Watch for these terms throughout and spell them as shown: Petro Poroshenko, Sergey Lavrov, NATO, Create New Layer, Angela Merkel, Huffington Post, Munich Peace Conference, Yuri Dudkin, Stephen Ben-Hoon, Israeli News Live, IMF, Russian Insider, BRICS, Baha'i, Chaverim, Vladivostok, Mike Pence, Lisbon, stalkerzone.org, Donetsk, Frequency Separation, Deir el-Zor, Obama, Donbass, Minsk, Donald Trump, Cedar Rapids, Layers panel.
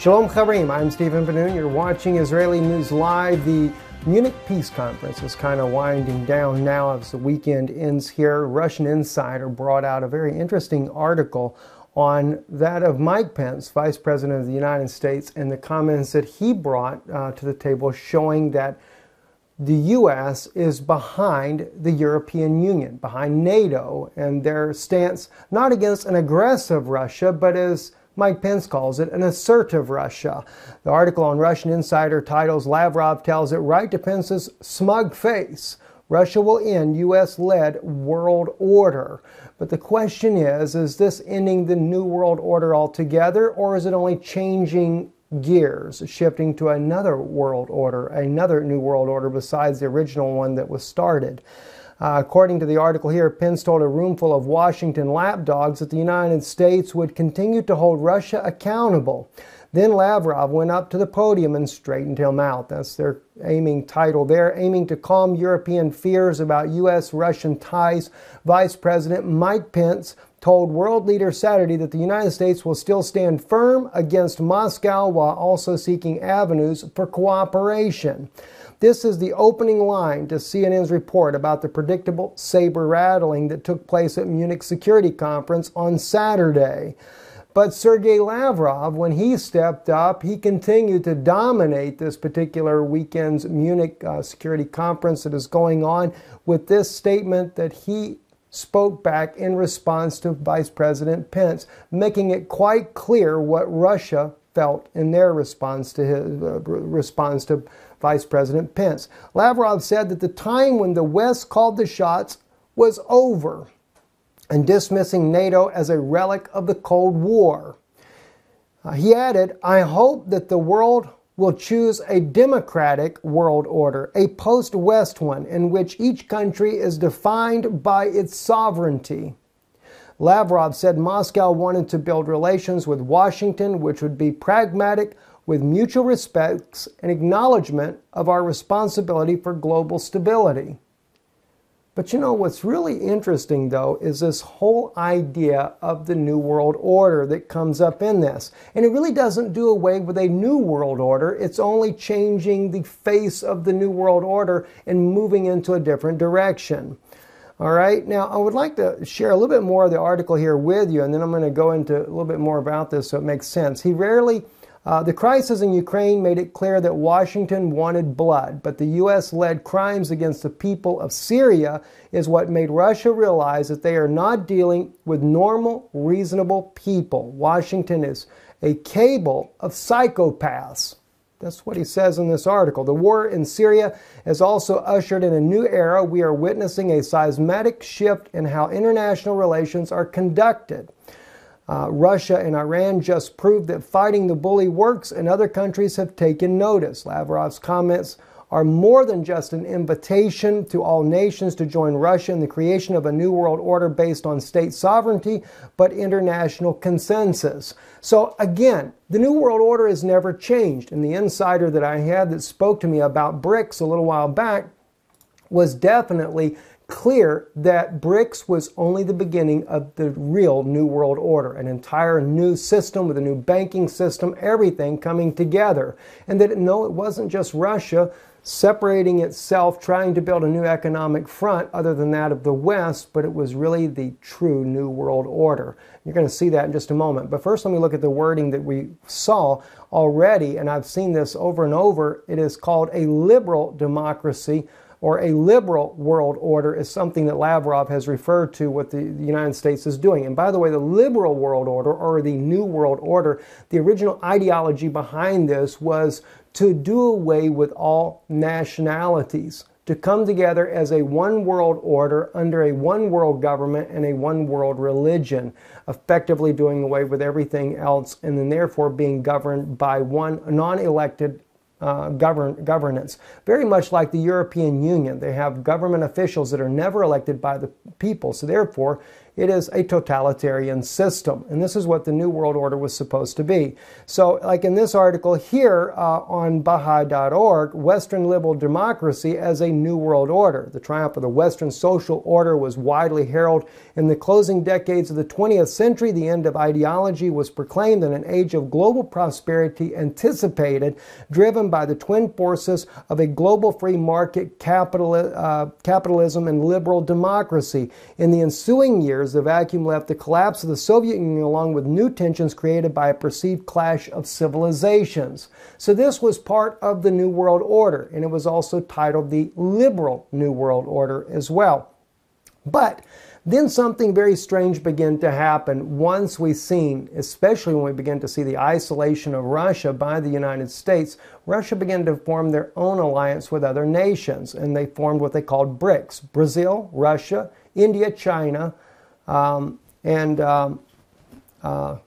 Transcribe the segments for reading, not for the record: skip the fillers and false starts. Shalom Chaverim, I'm Stephen Ben-Hoon. You're watching Israeli News Live. The Munich Peace Conference is kind of winding down now as the weekend ends here. Russian Insider brought out a very interesting article on that of Mike Pence, Vice President of the United States, and the comments that he brought to the table showing that the U.S. is behind the European Union, behind NATO, and their stance not against an aggressive Russia, but as Mike Pence calls it, an assertive Russia. The article on Russian Insider titles, Lavrov tells it right to Pence's smug face, Russia will end U.S.-led world order. But the question is this ending the New World Order altogether, or is it only changing gears, shifting to another world order, another New World Order besides the original one that was started? According to the article here, Pence told a room full of Washington lapdogs that the United States would continue to hold Russia accountable. Then Lavrov went up to the podium and straightened him out. That's their aiming title there. Aiming to calm European fears about U.S.-Russian ties, Vice President Mike Pence told world leaders Saturday that the United States will still stand firm against Moscow while also seeking avenues for cooperation. This is the opening line to CNN's report about the predictable saber-rattling that took place at Munich Security Conference on Saturday. But Sergey Lavrov, when he stepped up, he continued to dominate this particular weekend's Munich Security Conference that is going on with this statement that he spoke back in response to Vice President Pence, making it quite clear what Russia felt in their response to Vice President Pence. Lavrov said that the time when the West called the shots was over, and dismissing NATO as a relic of the Cold War. He added, I hope that the world will choose a democratic world order, a post-West one in which each country is defined by its sovereignty. Lavrov said Moscow wanted to build relations with Washington, which would be pragmatic, with mutual respects and acknowledgement of our responsibility for global stability. But you know, what's really interesting, though, is this whole idea of the New World Order that comes up in this. And it really doesn't do away with a New World Order. It's only changing the face of the New World Order and moving into a different direction. All right, now I would like to share a little bit more of the article here with you, and then I'm going to go into a little bit more about this so it makes sense. The crisis in Ukraine made it clear that Washington wanted blood, but the U.S.-led crimes against the people of Syria is what made Russia realize that they are not dealing with normal, reasonable people. Washington is a cable of psychopaths. That's what he says in this article. The war in Syria has also ushered in a new era. We are witnessing a seismic shift in how international relations are conducted. Russia and Iran just proved that fighting the bully works, and other countries have taken notice. Lavrov's comments are more than just an invitation to all nations to join Russia in the creation of a new world order based on state sovereignty, but international consensus. So again, the New World Order has never changed. And the insider that I had that spoke to me about BRICS a little while back was definitely clear that BRICS was only the beginning of the real New World Order, an entire new system with a new banking system, everything coming together. And that, no, it wasn't just Russia separating itself, trying to build a new economic front other than that of the West, but it was really the true New World Order. You're going to see that in just a moment. But first, let me look at the wording that we saw already, and I've seen this over and over. It is called a liberal democracy, or a liberal world order is something that Lavrov has referred to what the United States is doing. And by the way, the liberal world order, or the New World Order, the original ideology behind this was to do away with all nationalities, to come together as a one world order under a one world government and a one world religion, effectively doing away with everything else, and then therefore being governed by one non-elected governance. Very much like the European Union, they have government officials that are never elected by the people, so therefore It is a totalitarian system, and this is what the New World Order was supposed to be. So, like in this article here on Baha'i.org, Western liberal democracy as a New World Order. The triumph of the Western social order was widely heralded in the closing decades of the 20th century. The end of ideology was proclaimed in an age of global prosperity anticipated, driven by the twin forces of a global free market capitalism and liberal democracy. In the ensuing years, the vacuum left the collapse of the Soviet Union along with new tensions created by a perceived clash of civilizations. So this was part of the New World Order, and it was also titled the Liberal New World Order as well. But then something very strange began to happen once we seen, especially when we began to see the isolation of Russia by the United States, Russia began to form their own alliance with other nations, and they formed what they called BRICS: Brazil, Russia, India, China, gosh,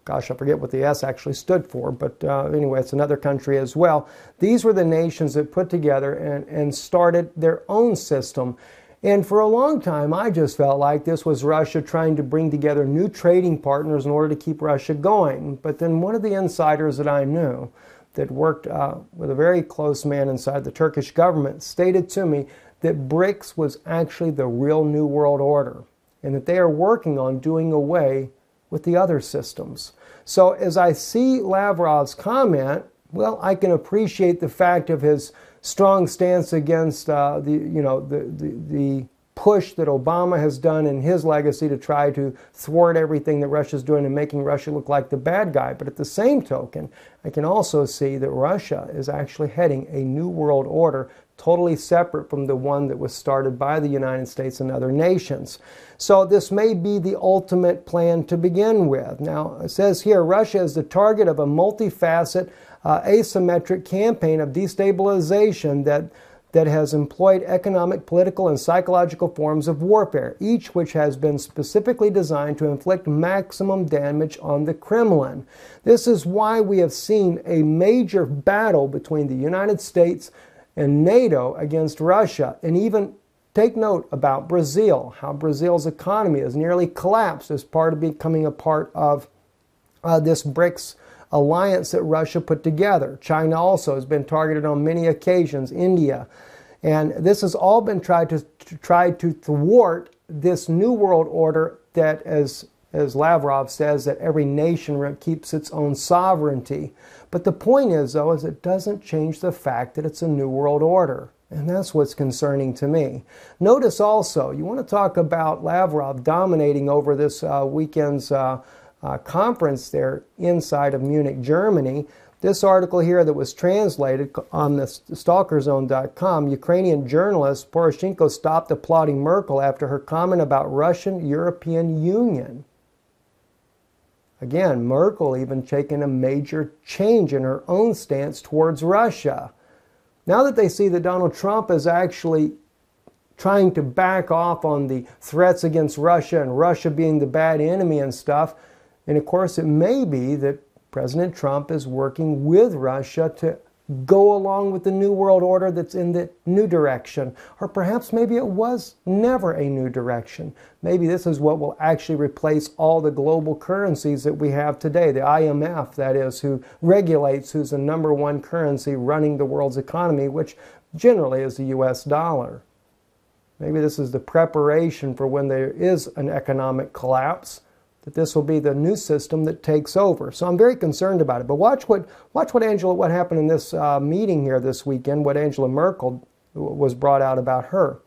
I forget what the S actually stood for, but anyway, it's another country as well. These were the nations that put together and started their own system. And for a long time, I just felt like this was Russia trying to bring together new trading partners in order to keep Russia going. But then one of the insiders that I knew that worked with a very close man inside the Turkish government stated to me that BRICS was actually the real New World Order, and that they are working on doing away with the other systems. So as I see Lavrov's comment, well, I can appreciate the fact of his strong stance against the push that Obama has done in his legacy to try to thwart everything that Russia's doing and making Russia look like the bad guy. But at the same token, I can also see that Russia is actually heading a new world order totally separate from the one that was started by the United States and other nations. So this may be the ultimate plan to begin with. Now, it says here, Russia is the target of a multifaceted asymmetric campaign of destabilization that has employed economic, political, and psychological forms of warfare, each which has been specifically designed to inflict maximum damage on the Kremlin. This is why we have seen a major battle between the United States and NATO against Russia, and even take note about Brazil, how Brazil's economy has nearly collapsed as part of becoming a part of this BRICS alliance that Russia put together. China also has been targeted on many occasions, India. And this has all been tried to thwart this new world order that, as Lavrov says, that every nation keeps its own sovereignty. But the point is, though, is it doesn't change the fact that it's a new world order. And that's what's concerning to me. Notice also, you want to talk about Lavrov dominating over this weekend's conference there inside of Munich, Germany. This article here that was translated on the stalkerzone.org, Ukrainian journalist Poroshenko stopped applauding Merkel after her comment about Russian-European Union. Again, Merkel even taking a major change in her own stance towards Russia. Now that they see that Donald Trump is actually trying to back off on the threats against Russia and Russia being the bad enemy and stuff, and of course, it may be that President Trump is working with Russia to go along with the new world order that's in the new direction. Or perhaps maybe it was never a new direction. Maybe this is what will actually replace all the global currencies that we have today. The IMF, that is, who regulates, who's the number one currency running the world's economy, which generally is the US dollar. Maybe this is the preparation for when there is an economic collapse, that this will be the new system that takes over. So I'm very concerned about it. But watch what happened in this meeting here this weekend, what Angela Merkel was brought out about her.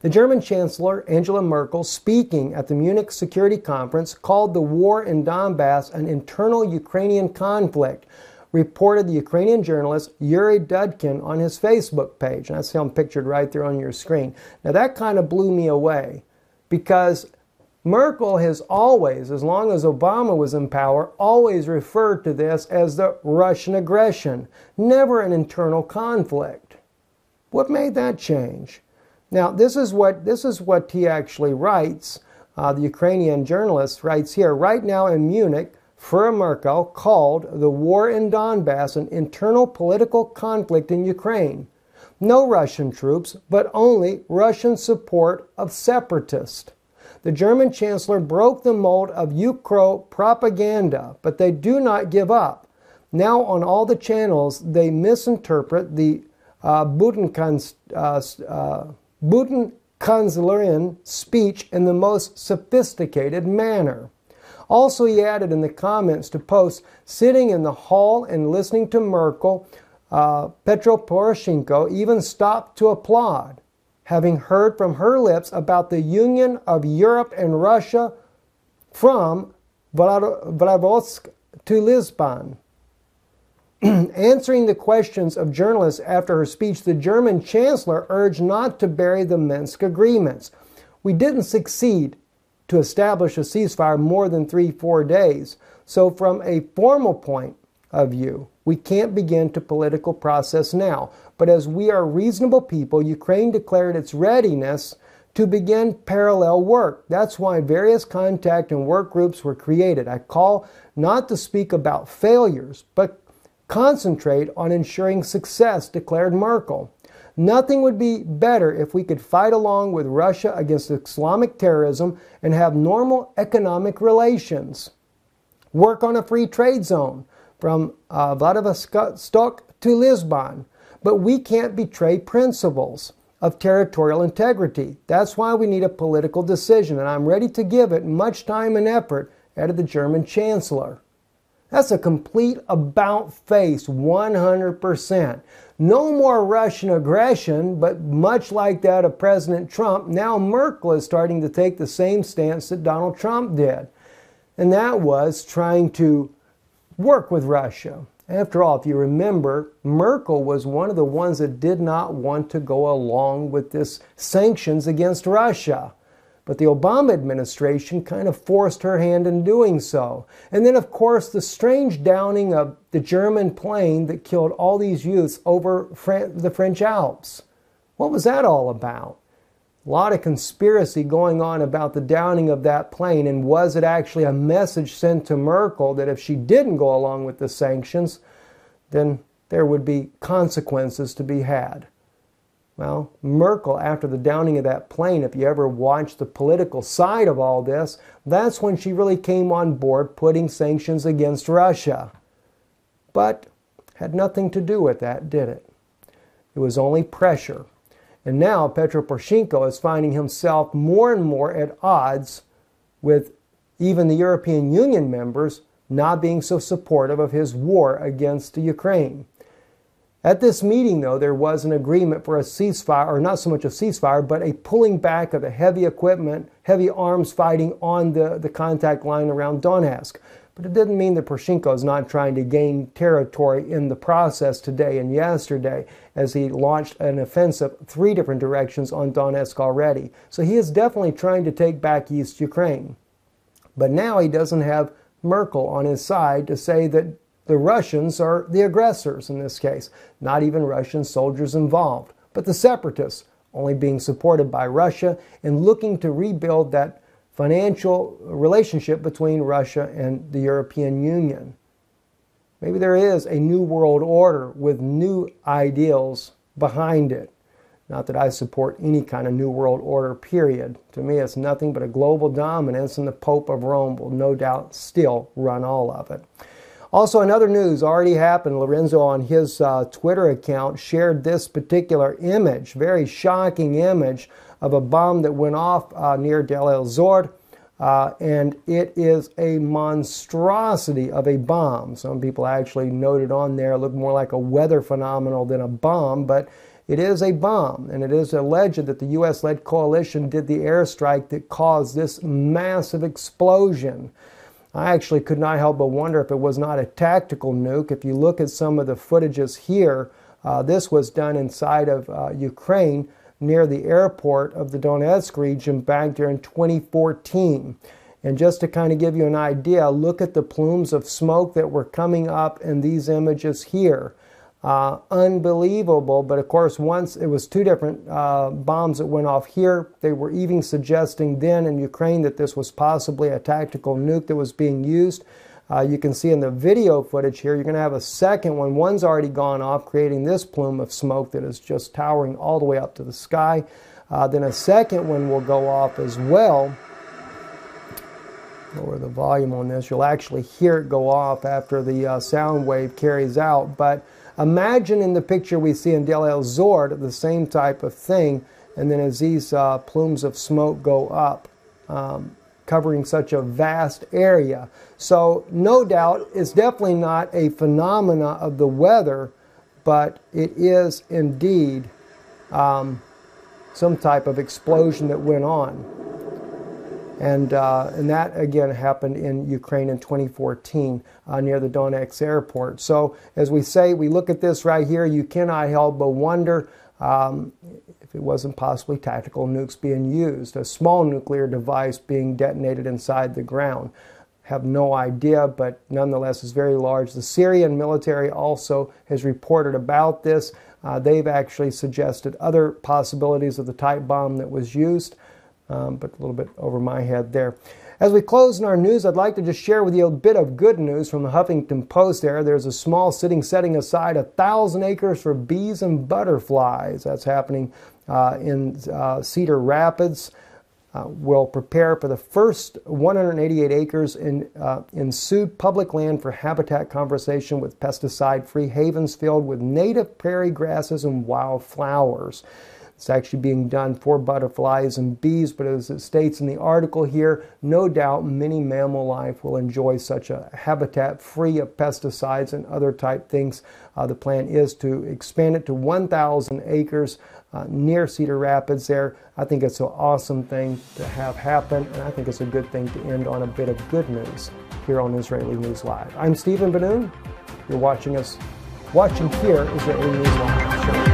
The German Chancellor, Angela Merkel, speaking at the Munich Security Conference, called the war in Donbass an internal Ukrainian conflict, reported the Ukrainian journalist Yuri Dudkin on his Facebook page. And that's him pictured right there on your screen. Now that kind of blew me away, because Merkel has always, as long as Obama was in power, always referred to this as the Russian aggression, never an internal conflict. What made that change? Now, this is what he actually writes. The Ukrainian journalist writes here, right now in Munich, Frau Merkel called the war in Donbass an internal political conflict in Ukraine. No Russian troops, but only Russian support of separatists. the German chancellor broke the mold of Ukro propaganda, but they do not give up. Now on all the channels, they misinterpret the Bundeskanzlerin speech in the most sophisticated manner. Also, he added in the comments to posts, sitting in the hall and listening to Merkel, Petro Poroshenko even stopped to applaud, having heard from her lips about the union of Europe and Russia from Vladivostok to Lisbon. Answering the questions of journalists after her speech, the German chancellor urged not to bury the Minsk agreements. We didn't succeed to establish a ceasefire more than 3-4 days. So from a formal point of view, we can't begin the political process now. But as we are reasonable people, Ukraine declared its readiness to begin parallel work. That's why various contact and work groups were created. I call not to speak about failures, but concentrate on ensuring success, declared Merkel. Nothing would be better if we could fight along with Russia against Islamic terrorism and have normal economic relations. Work on a free trade zone from Vladivostok to Lisbon. But we can't betray principles of territorial integrity. That's why we need a political decision, and I'm ready to give it much time and effort, added the German chancellor. That's a complete about-face, 100%. No more Russian aggression, but much like that of President Trump, now Merkel is starting to take the same stance that Donald Trump did. And that was trying to work with Russia. After all, if you remember, Merkel was one of the ones that did not want to go along with this sanctions against Russia. But the Obama administration kind of forced her hand in doing so. And then, of course, the strange downing of the German plane that killed all these youths over the French Alps. What was that all about? A lot of conspiracy going on about the downing of that plane, and was it actually a message sent to Merkel that if she didn't go along with the sanctions, then there would be consequences to be had? Well, Merkel, after the downing of that plane, if you ever watched the political side of all this, that's when she really came on board putting sanctions against Russia. But had nothing to do with that, did it? It was only pressure. And now Petro Poroshenko is finding himself more and more at odds with even the European Union members not being so supportive of his war against Ukraine. At this meeting, though, there was an agreement for a ceasefire, or not so much a ceasefire, but a pulling back of the heavy equipment, heavy arms fighting on the contact line around Donetsk. But it didn't mean that Poroshenko is not trying to gain territory in the process today and yesterday, as he launched an offensive 3 different directions on Donetsk already. So he is definitely trying to take back East Ukraine. But now he doesn't have Merkel on his side to say that the Russians are the aggressors in this case, not even Russian soldiers involved, but the separatists only being supported by Russia and looking to rebuild that financial relationship between Russia and the European Union. Maybe there is a new world order with new ideals behind it. Not that I support any kind of new world order, period. To me, it's nothing but a global dominance, and the Pope of Rome will no doubt still run all of it. Also, another news already happened. Lorenzo, on his Twitter account, shared this particular image, very shocking image, of a bomb that went off near Deir el-Zor, and it is a monstrosity of a bomb. Some people actually noted on there, it looked more like a weather phenomenon than a bomb, but it is a bomb, and it is alleged that the U.S.-led coalition did the airstrike that caused this massive explosion. I actually could not help but wonder if it was not a tactical nuke. If you look at some of the footages here, this was done inside of Ukraine near the airport of the Donetsk region back there in 2014. And just to kind of give you an idea, look at the plumes of smoke that were coming up in these images here. Unbelievable, but of course, once it was 2 different bombs that went off here. They were even suggesting then in Ukraine that this was possibly a tactical nuke that was being used. You can see in the video footage here, you're going to have a second one. One's already gone off, creating this plume of smoke that is just towering all the way up to the sky. Then a second one will go off as well. lower the volume on this. You'll actually hear it go off after the sound wave carries out. But imagine in the picture we see in Deir el-Zor the same type of thing. And then as these plumes of smoke go up, covering such a vast area. So no doubt it's definitely not a phenomena of the weather, but it is indeed some type of explosion that went on. And that again happened in Ukraine in 2014 near the Donetsk airport. So as we say, we look at this right here, you cannot help but wonder if it wasn't possibly tactical nukes being used, a small nuclear device being detonated inside the ground. Have no idea, but nonetheless is very large. The Syrian military also has reported about this. They've actually suggested other possibilities of the type bomb that was used. But a little bit over my head there. As we close in our news, I'd like to just share with you a bit of good news from the Huffington Post there. There's a small sitting setting aside 1,000 acres for bees and butterflies. That's happening in Cedar Rapids. Will prepare for the first 188 acres in sued public land for habitat conservation with pesticide-free havens filled with native prairie grasses and wildflowers. It's actually being done for butterflies and bees, but as it states in the article here, no doubt many mammal life will enjoy such a habitat free of pesticides and other type things. The plan is to expand it to 1,000 acres near Cedar Rapids there. I think it's an awesome thing to have happen, and I think it's a good thing to end on a bit of good news here on Israeli News Live. I'm Stephen Ben-Hoon. You're watching here Israeli News Live.